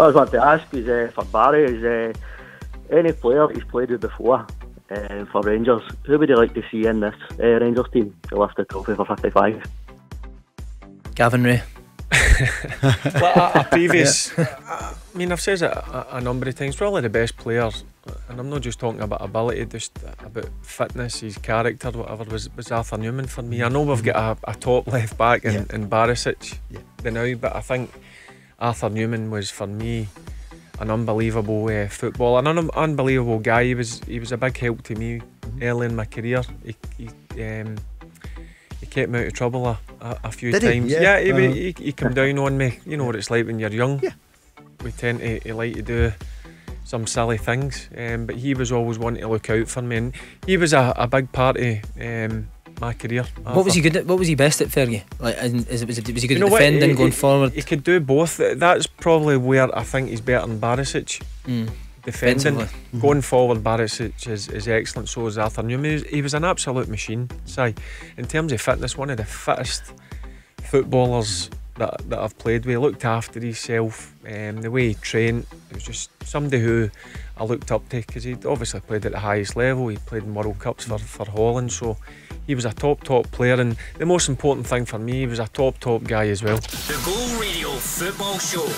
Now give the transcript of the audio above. I was wanting to ask is for Barry, is any player he's played with before for Rangers, who would you like to see in this Rangers team to lift the trophy for 55? Gavin Rae. Well, a previous, yeah. I mean, I've said it a number of times, probably the best players, and I'm not just talking about ability, just about fitness, his character, whatever, was Arthur Numan for me. I know we've got a top left back in, yeah, in Barisic, yeah, the now, but I think Arthur Numan was for me an unbelievable footballer, an unbelievable guy. He was a big help to me early in my career. He kept me out of trouble a few times. Yeah, he came down on me. You know what it's like when you're young. Yeah. We tend to like to do some silly things, but he was always one to look out for me, and he was a big part of my career. Arthur. What was he good at? What was he best at, Fergie? Like, was he good at defending, going forward? He could do both. That's probably where I think he's better than Barisic. Mm. Defending, going forward, Barisic is excellent. So is Arthur Numan. He was an absolute machine. Si, in terms of fitness, one of the fittest footballers that I've played with. He looked after himself, the way he trained. It was just somebody who I looked up to, because he'd obviously played at the highest level. He played in World Cups for Holland, so he was a top player. And the most important thing for me, he was a top guy as well. The Go Radio Football Show.